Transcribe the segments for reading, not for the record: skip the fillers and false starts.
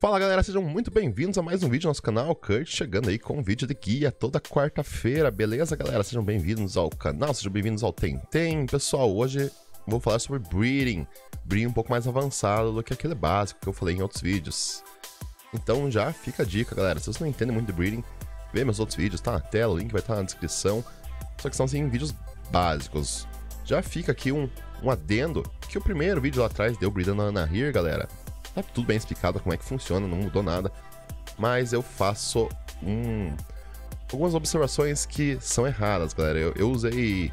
Fala galera, sejam muito bem-vindos a mais um vídeo do nosso canal, Kurt chegando aí com um vídeo de guia toda quarta-feira, beleza galera? Sejam bem-vindos ao canal, sejam bem-vindos ao Temtem. Pessoal, hoje vou falar sobre breeding, um pouco mais avançado do que aquele básico que eu falei em outros vídeos. Então já fica a dica galera, se vocês não entendem muito de breeding, vê meus outros vídeos, tá na tela, o link vai estar na descrição, só que são assim, vídeos básicos. Já fica aqui um adendo, que o primeiro vídeo lá atrás deu breedando na Anahir, galera. Tá tudo bem explicado como é que funciona, não mudou nada. Mas eu faço algumas observações que são erradas, galera. Eu usei,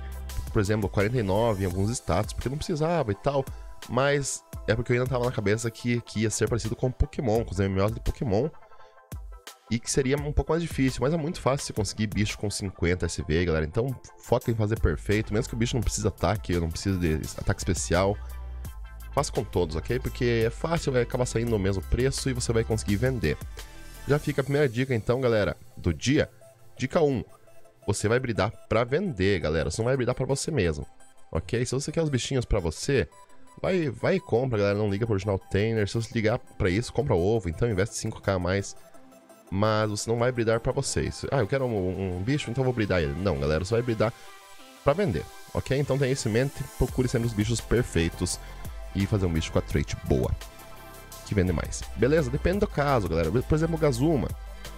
por exemplo, 49 em alguns status, porque não precisava e tal. Mas é porque eu ainda tava na cabeça que ia ser parecido com Pokémon, com os MMOs de Pokémon. E que seria um pouco mais difícil, mas é muito fácil você conseguir bicho com 50 SV, galera. Então foca em fazer perfeito, mesmo que o bicho não precise de ataque, não precisa de ataque especial. Faça com todos, ok? Porque é fácil, vai acabar saindo no mesmo preço e você vai conseguir vender. Já fica a primeira dica então, galera, do dia. Dica 1. Você vai bridar pra vender, galera. Você não vai bridar pra você mesmo, ok? Se você quer os bichinhos pra você, vai e compra, galera. Não liga pro original trainer. Se você ligar pra isso, compra ovo. Então investe 5k a mais. Mas você não vai bridar pra vocês. Ah, eu quero um bicho, então eu vou bridar ele. Não, galera, você vai bridar pra vender, ok? Então tenha isso em mente. Procure sempre os bichos perfeitos e fazer um bicho com a trait boa, que vende mais. Beleza? Depende do caso, galera. Por exemplo, o Gazuma.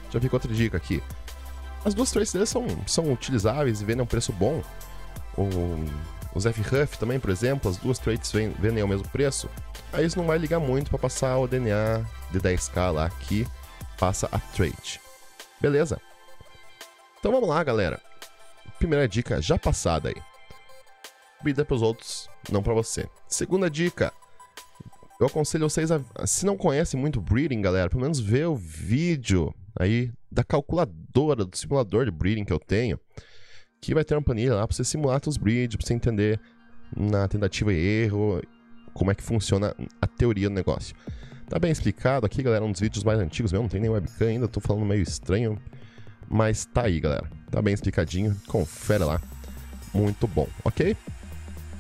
Já fica outra dica aqui. As duas traits dele são utilizáveis e vendem a um preço bom. O Zephyruff também, por exemplo. As duas traits vendem ao mesmo preço. Aí isso não vai ligar muito para passar o DNA de 10k lá que passa a trait. Beleza? Então vamos lá, galera. Primeira dica já passada aí. Brida para os outros, não para você. Segunda dica, eu aconselho vocês se não conhecem muito breeding, galera, pelo menos vê o vídeo aí da calculadora, do simulador de breeding que eu tenho, que vai ter uma planilha lá para você simular os breeds, para você entender na tentativa e erro como é que funciona a teoria do negócio. Tá bem explicado aqui, galera, um dos vídeos mais antigos meu, não tem nem webcam ainda, tô falando meio estranho, mas tá aí, galera, tá bem explicadinho, confere lá, muito bom, ok?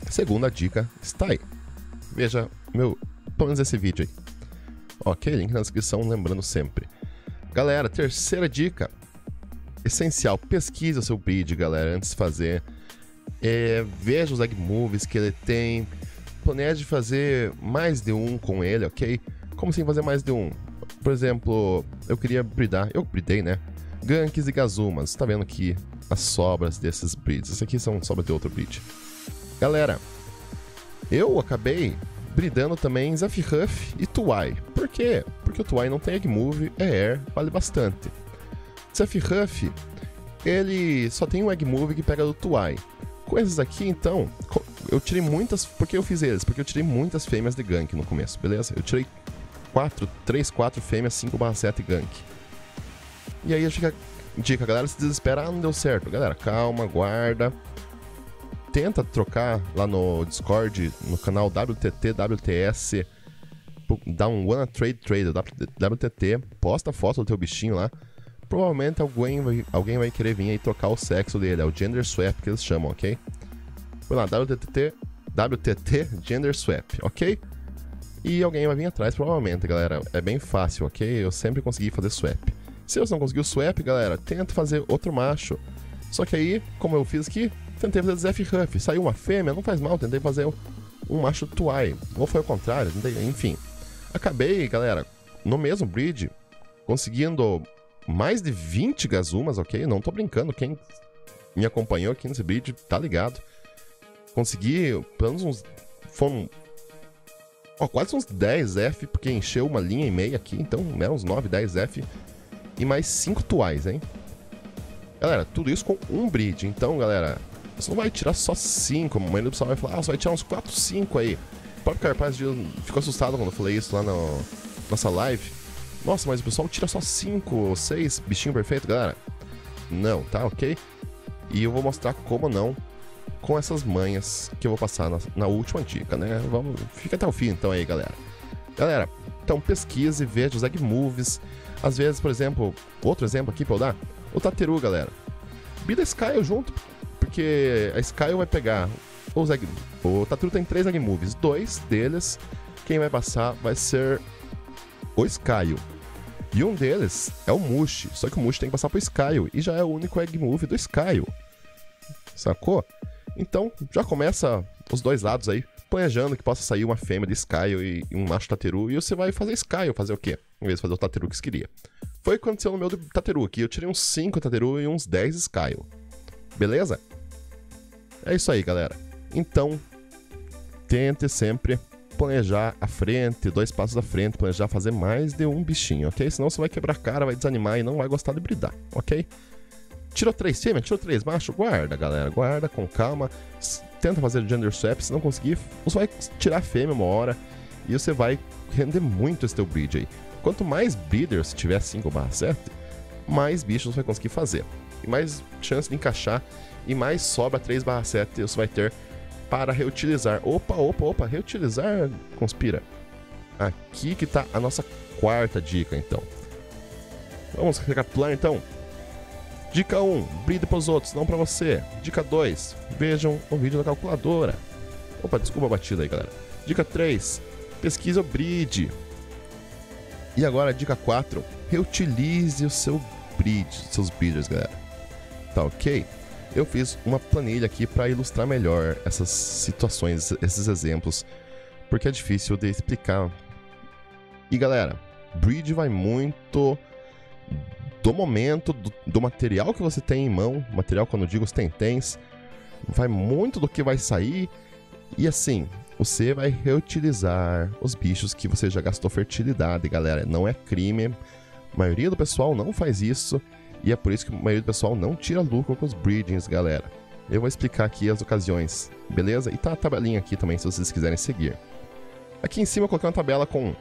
Segunda dica está aí. Veja, pelo menos esse vídeo aí. Ok, link na descrição, lembrando sempre. Galera, terceira dica. Essencial, pesquise o seu breed, galera, antes de fazer. Veja os egg moves que ele tem. Planeje fazer mais de um com ele, ok? Como assim fazer mais de um? Por exemplo, eu queria breedar, eu breedei, né? Ganks e Gazumas. Tá vendo aqui as sobras desses breeds. Essas aqui são sobras de outro breed. Galera, eu acabei bridando também Zephyruff e Tuwai. Por quê? Porque o Tuwai não tem egg move, é air, vale bastante. Zephyruff, ele só tem um egg move que pega do Tuwai. Com esses aqui, então, eu tirei muitas... Por que eu fiz eles? Porque eu tirei muitas fêmeas de Gank no começo, beleza? Eu tirei 4 fêmeas, 5/7 Gank. E aí fica a dica, galera, se desespera, não deu certo. Galera, calma, guarda. Tenta trocar lá no Discord, no canal WTTWTS, dá um WannaTradeTrader, WTT, posta a foto do teu bichinho lá. Provavelmente alguém vai querer vir aí trocar o sexo dele, é o Gender Swap que eles chamam, ok? Foi lá, WTT Gender Swap, ok? E alguém vai vir atrás, provavelmente, galera, é bem fácil, ok? Eu sempre consegui fazer swap. Se você não conseguiu swap, galera, tenta fazer outro macho. Só que aí, como eu fiz aqui, tentei fazer Zephyruff, saiu uma fêmea, não faz mal, tentei fazer um macho Tuwai, ou foi o contrário, tentei, enfim. Acabei, galera, no mesmo breed, conseguindo mais de 20 Gazumas, ok? Não tô brincando, quem me acompanhou aqui nesse breed tá ligado. Consegui, pelo menos quase uns 10F, porque encheu uma linha e meia aqui, então eram uns 9, 10F e mais 5 Tuwais, hein? Galera, tudo isso com um breed, então, galera... Você não vai tirar só 5, a maioria do pessoal vai falar, ah, você vai tirar uns 4, 5 aí. O próprio Carpaz ficou assustado quando eu falei isso lá na nossa live. Nossa, mas o pessoal tira só 5 ou 6, bichinho perfeito, galera. Não, tá ok? E eu vou mostrar como não com essas manhas que eu vou passar na última dica, né? Fica até o fim então aí, galera. Galera, então pesquise, veja os egg moves. Às vezes, por exemplo, outro exemplo aqui pra eu dar, o Tateru, galera. Bida Sky eu junto... Porque a Sky vai pegar os egg... O Tateru tem 3 egg moves. 2 deles, quem vai passar vai ser o Sky. E um deles é o Mushi, só que o Mushi tem que passar pro Sky, e já é o único egg move do Sky. Sacou? Então, já começa os dois lados aí, planejando que possa sair uma fêmea de Sky e um macho Tateru, e você vai fazer Sky, fazer o quê? Em vez de fazer o Tateru que você queria. Foi o que aconteceu no meu do Tateru aqui, eu tirei uns 5 Tateru e uns 10 Sky. Beleza? É isso aí, galera. Então, tente sempre planejar à frente, 2 passos à frente, planejar fazer mais de um bichinho, ok? Senão você vai quebrar a cara, vai desanimar e não vai gostar de bridar, ok? Tirou 3 fêmeas, tirou 3 machos, guarda, galera, guarda com calma, tenta fazer gender swap, se não conseguir, você vai tirar a fêmea uma hora e você vai render muito esse teu breed aí. Quanto mais breeders tiver 5/7, mais bichos você vai conseguir fazer, e mais chance de encaixar, e mais sobra 3/7 você vai ter para reutilizar. Opa, opa, opa, reutilizar, conspira. Aqui que tá a nossa 4ª dica, então. Vamos recapitular, então. Dica 1, bride pros outros, não pra você. Dica 2, vejam o vídeo da calculadora. Opa, desculpa a batida aí, galera. Dica 3, pesquise o breed. E agora, dica 4, reutilize o seu breed, seus breeders, galera. Tá ok? Eu fiz uma planilha aqui para ilustrar melhor essas situações, esses exemplos, porque é difícil de explicar. E galera, breed vai muito do momento, do material que você tem em mão, material quando eu digo os tentems, vai muito do que vai sair, e assim, você vai reutilizar os bichos que você já gastou fertilidade, galera, não é crime, a maioria do pessoal não faz isso. E é por isso que a maioria do pessoal não tira lucro com os breedings, galera. Eu vou explicar aqui as ocasiões, beleza? E tá a tabelinha aqui também, se vocês quiserem seguir. Aqui em cima eu coloquei uma tabela com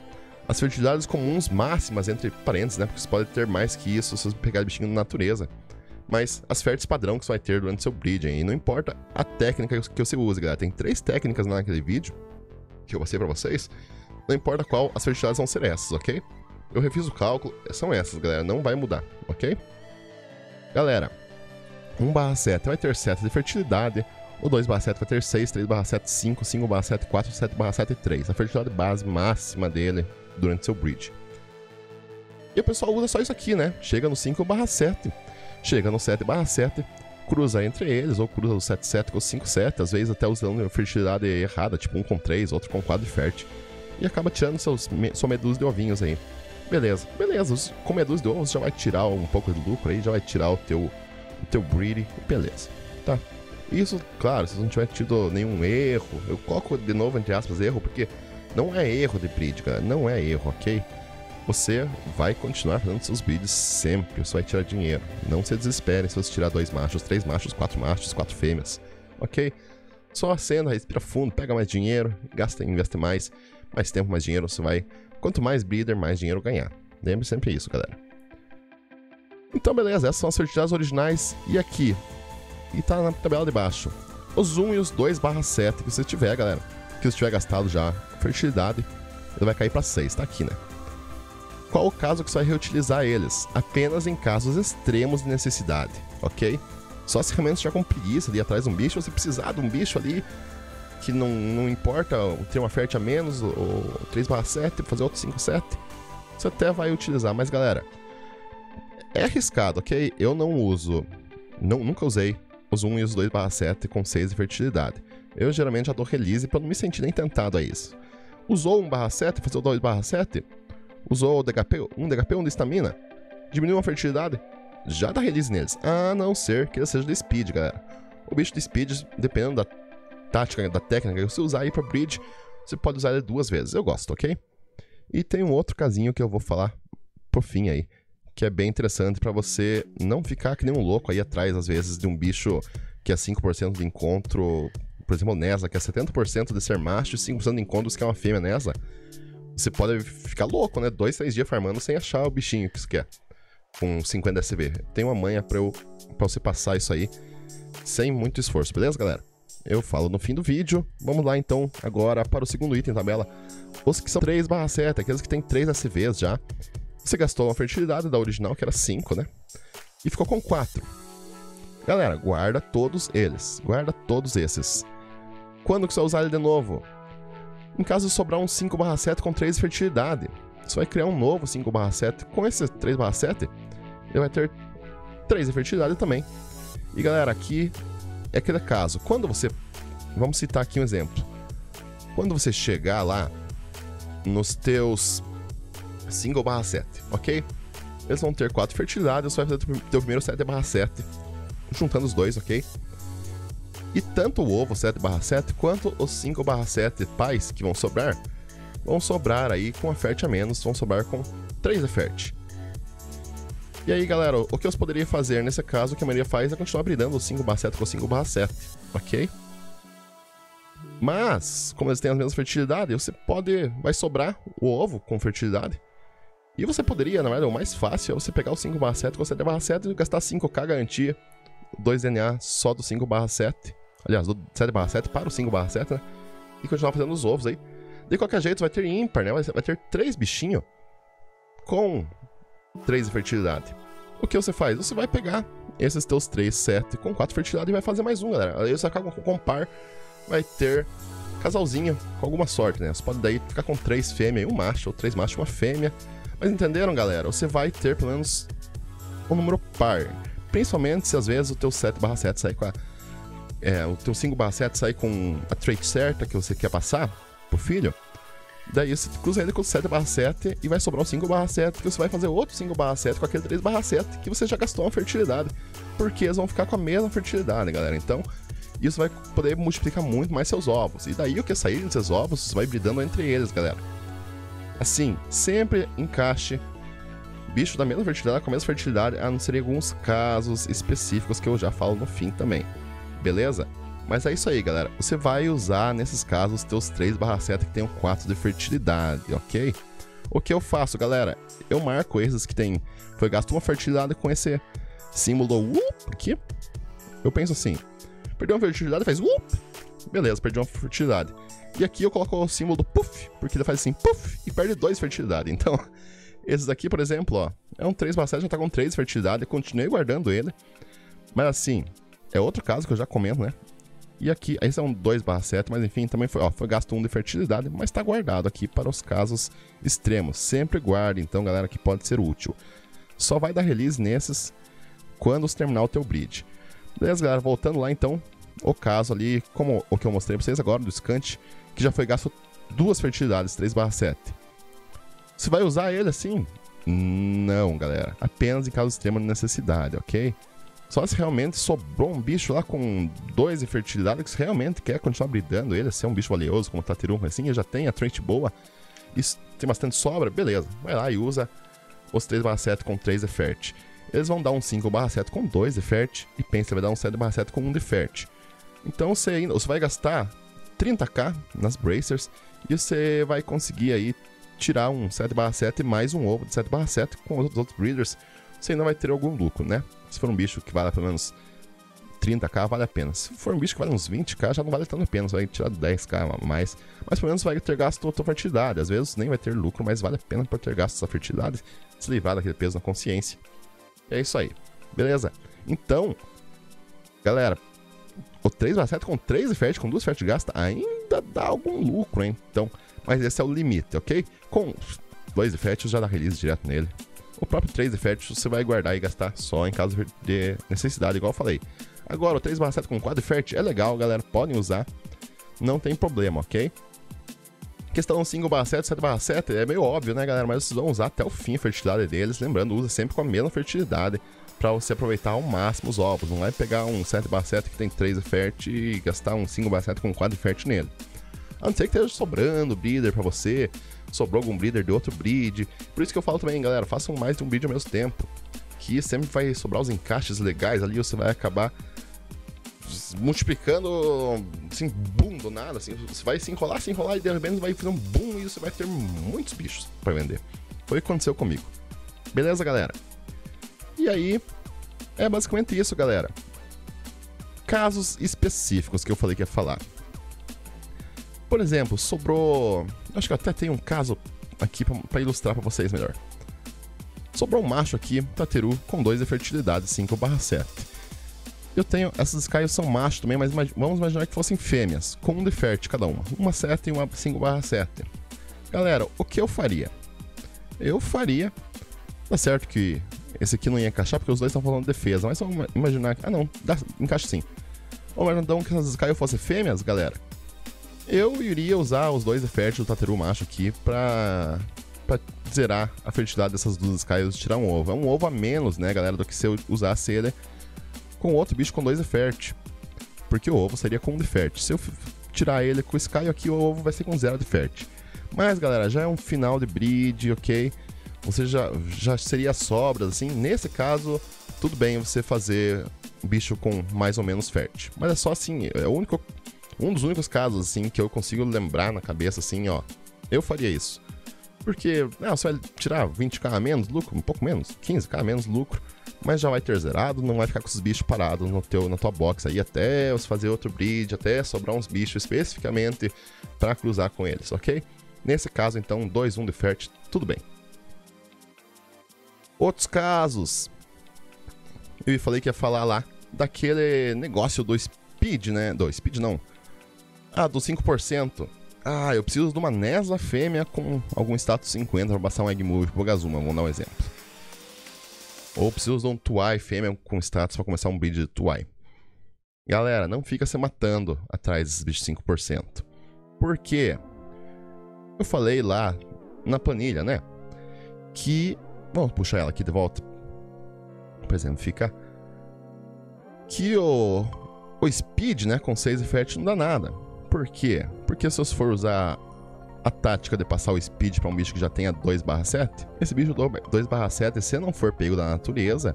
as fertilidades comuns máximas, entre parênteses, né? Porque você pode ter mais que isso se você pegar bichinho na natureza. Mas as férteis padrão que você vai ter durante o seu breeding. E não importa a técnica que você use, galera. Tem 3 técnicas naquele vídeo que eu passei pra vocês. Não importa qual, as fertilidades vão ser essas, ok? Eu refiz o cálculo, são essas, galera. Não vai mudar, ok? Galera, 1/7 vai ter 7 de fertilidade, o 2/7 vai ter 6, 3/7, 5, 5/7, 4, 7/7 e 3. A fertilidade base máxima dele durante seu breed. E o pessoal usa só isso aqui, né? Chega no 5/7, chega no 7/7, cruza entre eles, ou cruza o 7/7 com o 5/7, às vezes até usando fertilidade errada, tipo um com 3, outro com 4 de fértil, e acaba tirando sua medusa de ovinhos aí. Beleza, beleza, com meia dúzia de ovos já vai tirar um pouco de lucro aí, já vai tirar o teu breed, beleza, tá? Isso, claro, se você não tiver tido nenhum erro, eu coloco de novo entre aspas erro, porque não é erro de breed, galera, não é erro, ok? Você vai continuar fazendo seus breeds sempre, você vai tirar dinheiro, não se desespere se você tirar 2 machos, 3 machos, 4 machos, 4 fêmeas, ok? Só acenda, respira fundo, pega mais dinheiro, gasta, investe mais tempo, mais dinheiro, você vai... Quanto mais breeder, mais dinheiro ganhar. Lembre sempre isso, galera. Então, beleza. Essas são as fertilidades originais. E aqui. E tá na tabela de baixo. Os 1 e os 2/7 que você tiver, galera. Que você tiver gastado já fertilidade. Ele vai cair pra 6. Tá aqui, né? Qual o caso que você vai reutilizar eles? Apenas em casos extremos de necessidade. Ok? Só se realmente você já com preguiça de ir atrás de um bicho. Ou se precisar de um bicho ali... Que não importa ter uma fértil a menos, ou 3/7, fazer outro 5/7, você até vai utilizar. Mas galera, é arriscado, ok? Eu não uso, nunca usei os 1 e os 2/7 com 6 de fertilidade. Eu geralmente já dou release pra não me sentir nem tentado a isso. Usou 1/7, fazer o 2/7, usou o DHP, 1 DHP, 1 de estamina, diminuiu a fertilidade, já dá release neles, a não ser que ele seja de speed, galera. O bicho de speed, dependendo da tática, da técnica que você usar aí pra breed, você pode usar ele 2 vezes, eu gosto, ok? E tem um outro casinho que eu vou falar por fim aí, que é bem interessante pra você não ficar que nem um louco aí atrás, às vezes, de um bicho que é 5% de encontro, por exemplo, Nessa, que é 70% de ser macho e 5% de encontros, que é uma fêmea Nessa. Você pode ficar louco, né? 2, 3 dias farmando sem achar o bichinho que você quer, com 50 SV. Tem uma manha pra você passar isso aí sem muito esforço, beleza, galera? Eu falo no fim do vídeo. Vamos lá então agora para o segundo item da tabela. Os que são 3/7, aqueles que tem 3 SVs já. Você gastou uma fertilidade da original, que era 5, né? E ficou com 4. Galera, guarda todos eles. Guarda todos esses. Quando que você vai usar ele de novo? Em caso de sobrar um 5/7 com 3 de fertilidade. Você vai criar um novo 5/7. Com esse 3/7, ele vai ter 3 de fertilidade também. E galera, aqui é aquele caso. Quando você... Vamos citar aqui um exemplo. Quando você chegar lá nos teus 5/7, ok? Eles vão ter 4 fertilidades, você vai fazer o teu primeiro 7/7, juntando os dois, ok? E tanto o ovo 7/7 quanto os 5/7 pais que vão sobrar aí com a fert a menos, vão sobrar com 3 de fert. E aí galera, o que eu poderia fazer nesse caso, o que a maioria faz é continuar brilhando o 5/7 com o 5/7, ok? Mas, como eles têm as mesmas fertilidades, você pode... vai sobrar o ovo com fertilidade. E você poderia, na verdade, o mais fácil é você pegar o 5/7 com o 7/7 e gastar 5k garantia. 2 DNA só do 5/7. Aliás, do 7/7 para o 5/7, né? E continuar fazendo os ovos aí. De qualquer jeito, vai ter ímpar, né? Vai ter 3 bichinhos com 3 de fertilidade. O que você faz? Você vai pegar esses teus 3, 7 com 4 de fertilidade e vai fazer mais um, galera. Aí você acaba com um par... vai ter casalzinho, com alguma sorte, né? Você pode daí ficar com 3 fêmeas e um macho, ou 3 machos e uma fêmea. Mas entenderam, galera? Você vai ter, pelo menos, um número par. Principalmente se, às vezes, o teu 7/7 sair com a... o teu 5/7 sair com a trait certa que você quer passar pro filho. Daí você cruza ele com o 7/7 e vai sobrar o 5/7, que você vai fazer outro 5/7 com aquele 3/7 que você já gastou uma fertilidade. Porque eles vão ficar com a mesma fertilidade, galera. Então... isso vai poder multiplicar muito mais seus ovos. E daí o que sair desses ovos, você vai bridando entre eles, galera. Assim, sempre encaixe bicho da mesma fertilidade com a mesma fertilidade, a não ser em alguns casos específicos que eu já falo no fim também. Beleza? Mas é isso aí, galera. Você vai usar, nesses casos, teus 3/7 que tenham 4 de fertilidade, ok? O que eu faço, galera? Eu marco esses que tem... foi gasto uma fertilidade com esse símbolo aqui. Eu penso assim... perdeu uma fertilidade, faz up. Beleza, perdi uma fertilidade. E aqui eu coloco o símbolo do puff, porque ele faz assim, puff, e perde 2 de fertilidade. Então, esses aqui, por exemplo, ó, é um 3/7, já tá com 3 de fertilidade, eu continuei guardando ele. Mas assim, é outro caso que eu já comento, né? E aqui, esse é um 2/7, mas enfim, também foi, ó, foi gasto 1 de fertilidade, mas tá guardado aqui para os casos extremos. Sempre guarde, então, galera, que pode ser útil. Só vai dar release nesses quando você terminar o teu breed. Beleza, galera, voltando lá então, o caso ali, como o que eu mostrei pra vocês agora, do Skant, que já foi gasto 2 fertilidades, 3/7. Você vai usar ele assim? Não, galera, apenas em caso de extrema necessidade, ok? Só se realmente sobrou um bicho lá com 2 de fertilidade, que você realmente quer continuar bridando ele, se é um bicho valioso, como o Tateru, assim, já tem a trait boa, e tem bastante sobra, beleza, vai lá e usa os 3/7 com 3 de fert. Eles vão dar um 5/7 com 2 de fert, e pensa, vai dar um 7/7 com 1 de fert. Então você vai gastar 30k nas bracers, e você vai conseguir aí tirar um 7/7 mais um ovo de 7/7 com os outros breeders. Você ainda vai ter algum lucro, né? Se for um bicho que vale pelo menos 30k, vale a pena. Se for um bicho que vale uns 20k, já não vale tanto a pena, você vai tirar 10k a mais. Mas pelo menos vai ter gasto a tua fertilidade, às vezes nem vai ter lucro, mas vale a pena por ter gasto essa fertilidade, se livrar daquele peso na consciência. É isso aí, beleza? Então, galera, o 3/7 com 3 de fert, com 2 fert gasta, ainda dá algum lucro, hein? Então, mas esse é o limite, ok? Com 2 de fert, já dá release direto nele. O próprio 3 de fert você vai guardar e gastar só em caso de necessidade, igual eu falei. Agora, o 3/7 com 4 de fert é legal, galera, podem usar, não tem problema, ok? Questão 5/7, 7/7 é meio óbvio, né, galera? Mas vocês vão usar até o fim a fertilidade deles. Lembrando, usa sempre com a mesma fertilidade para você aproveitar ao máximo os ovos. Não vai pegar um 7/7 que tem 3 de fert e gastar um 5/7 com 4 de fert nele. A não ser que esteja sobrando breeder para você, sobrou algum breeder de outro breed. Por isso que eu falo também, galera, façam mais de um breed ao mesmo tempo, que sempre vai sobrar os encaixes legais ali, você vai acabar multiplicando, assim, boom do nada, assim, você vai se enrolar e de repente vai fazer um boom e você vai ter muitos bichos para vender. Foi o que aconteceu comigo. Beleza, galera? E aí, é basicamente isso, galera. Casos específicos que eu falei que ia falar. Por exemplo, sobrou... acho que eu até tenho um caso aqui para ilustrar para vocês melhor. Sobrou um macho aqui, Tateru, com 2 de fertilidade, 5/7. Eu tenho, essas Sky são machos também, mas vamos imaginar que fossem fêmeas, com um de fert cada uma. Uma 7 e uma 5/7. Galera, o que eu faria? eu faria. Tá certo que esse aqui não ia encaixar, porque os dois estão falando de defesa. Mas vamos imaginar... Ah, não. Dá, encaixa sim. Ou então, que as Sky fossem fêmeas, galera, eu iria usar os dois efeitos do Tateru macho aqui pra zerar a fertilidade dessas duas Sky e tirar um ovo. É um ovo a menos, né, galera, do que se eu usasse ele com outro bicho com dois efeitos. Porque o ovo seria com um defert. Se eu tirar ele com o Sky aqui, o ovo vai ser com zero defert. Mas, galera, já é um final de breed, ok? Ou seja, já seria sobras, assim. Nesse caso, tudo bem você fazer um bicho com mais ou menos fértil. Mas é só assim, é o único, um dos únicos casos, assim, que eu consigo lembrar na cabeça, assim, ó. Eu faria isso. Porque, ah, você vai tirar 20k a menos lucro, um pouco menos, 15k a menos lucro. Mas já vai ter zerado, não vai ficar com os bichos parados na tua box aí até você fazer outro breed, até sobrar uns bichos especificamente para cruzar com eles, ok? Nesse caso, então, 2-1 de fértil, tudo bem. Outros casos, eu falei que ia falar lá daquele negócio do Speed, né? Do Speed não. Ah, do 5%. Ah, eu preciso de uma Nessa fêmea com algum status 50 para passar um Egg Move pro Gazuma, vamos dar um exemplo. Ou preciso de um Tuwai fêmea com status para começar um breed de Tuwai. Galera, não fica se matando atrás desses bichos 5%. Por quê? Eu falei lá na planilha, né? Que... Vamos puxar ela aqui de volta. Por exemplo, fica... Que o Speed, né? Com 6 effect não dá nada. Por quê? Porque se eu for usar a tática de passar o Speed para um bicho que já tenha 2/7, esse bicho 2/7, se não for pego da natureza,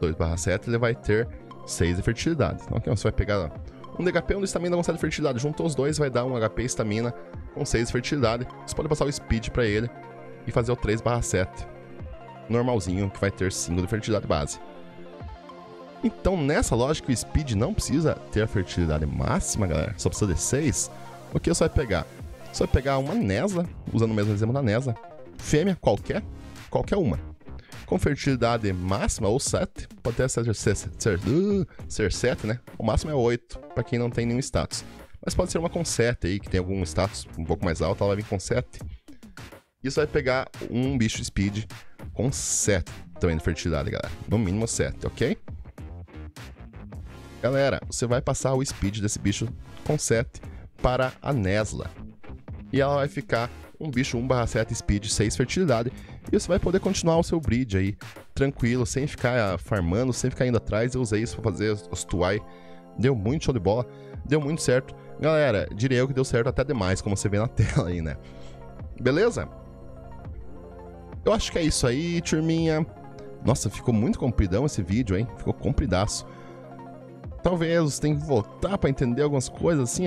2/7, ele vai ter 6 de fertilidade. Então aqui você vai pegar um de HP e um de estamina com 7 de fertilidade. Juntou os dois, vai dar um HP e estamina com 6 de fertilidade. Você pode passar o Speed para ele e fazer o 3/7. Normalzinho, que vai ter 5 de fertilidade base. Então, nessa lógica, o Speed não precisa ter a fertilidade máxima, galera. Só precisa de 6. O que você vai pegar? Você vai pegar uma Nessa, usando o mesmo exemplo da Nessa, fêmea, qualquer uma, com fertilidade máxima ou 7. Pode até ser 7, né? O máximo é 8, para quem não tem nenhum status. Mas pode ser uma com 7 aí, que tem algum status um pouco mais alto, ela vai vir com 7. E você vai pegar um bicho Speed com 7 também de fertilidade, galera. No mínimo 7, ok? Galera, você vai passar o Speed desse bicho com 7 para a Nessa. E ela vai ficar um bicho 1/7 Speed, 6 fertilidade. E você vai poder continuar o seu breed aí, tranquilo, sem ficar farmando, sem ficar indo atrás. Eu usei isso para fazer os Tuwai. Deu muito show de bola, deu muito certo. Galera, diria eu que deu certo até demais, como você vê na tela aí, né? Beleza? Eu acho que é isso aí, turminha. Nossa, ficou muito compridão esse vídeo, hein? Ficou compridaço. Talvez você tenha que voltar para entender algumas coisas, assim.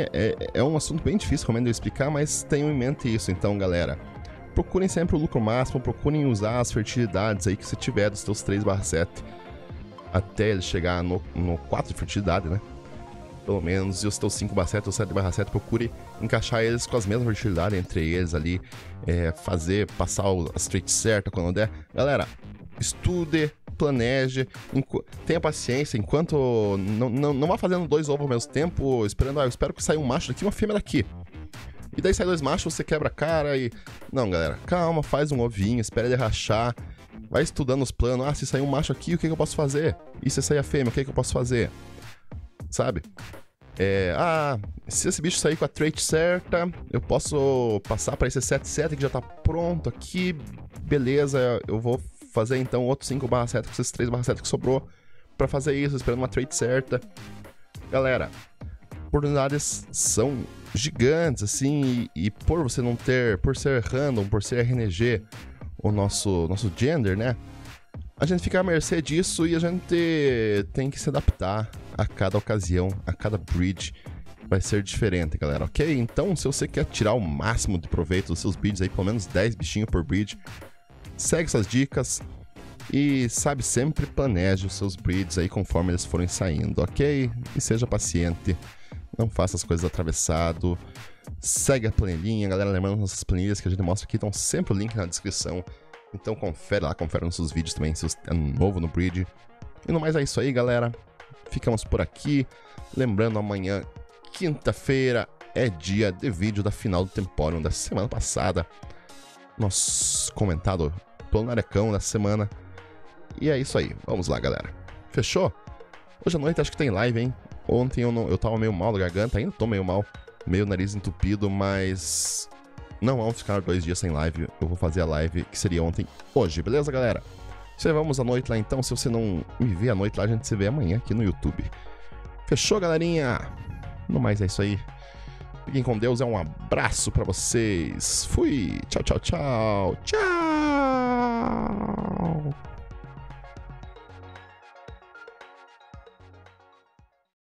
É um assunto bem difícil, recomendo eu explicar, mas tenham em mente isso. Então, galera, procurem sempre o lucro máximo, procurem usar as fertilidades aí que você tiver dos seus 3/7. Até ele chegar no 4 de fertilidade, né? Pelo menos, e os teus 5/7 ou 7/7, procure encaixar eles com as mesmas fertilidades entre eles ali, passar as traits certas quando der. Galera, estude, planeje, tenha paciência, enquanto não vá fazendo dois ovos ao mesmo tempo, esperando, eu espero que saia um macho daqui e uma fêmea daqui. E daí sai dois machos, você quebra a cara e... Não, galera, calma, faz um ovinho, espera ele rachar, vai estudando os planos, ah, se sair um macho aqui, o que eu posso fazer? E se sair a fêmea, o que eu posso fazer? Sabe? Se esse bicho sair com a trait certa, eu posso passar para esse 7/7 que já tá pronto aqui. Beleza, eu vou fazer então outro 5/7 com esses 3/7 que sobrou para fazer isso, esperando uma trait certa. Galera, oportunidades são gigantes, assim, e por você não ter, por ser random, por ser RNG, o nosso gender, né? A gente fica à mercê disso e a gente tem que se adaptar a cada ocasião, a cada breed. Vai ser diferente, galera, ok? Então, se você quer tirar o máximo de proveito dos seus breeds aí, pelo menos 10 bichinhos por breed, segue essas dicas e, sabe, sempre planeje os seus breeds aí conforme eles forem saindo, ok? E seja paciente, não faça as coisas atravessado, segue a planilhinha, galera, lembrando nossas planilhas que a gente mostra aqui, estão sempre o link na descrição. Então confere lá, confere nossos vídeos também, se você é novo no breed. E no mais é isso aí, galera. Ficamos por aqui. Lembrando, amanhã, quinta-feira, é dia de vídeo da final do Temporeon da semana passada. Nós mais comentado pelo Narecão na semana. E é isso aí, vamos lá, galera. Fechou? Hoje à noite acho que tem live, hein? Ontem eu tava meio mal da garganta, ainda tô meio mal, meio nariz entupido, mas não vamos ficar 2 dias sem live. Eu vou fazer a live que seria ontem, hoje, beleza, galera? Se vamos à noite lá então, se você não me vê à noite lá, a gente se vê amanhã aqui no YouTube. Fechou, galerinha? No mais é isso aí. Fiquem com Deus, é um abraço pra vocês. Fui, tchau, tchau, tchau. Tchau.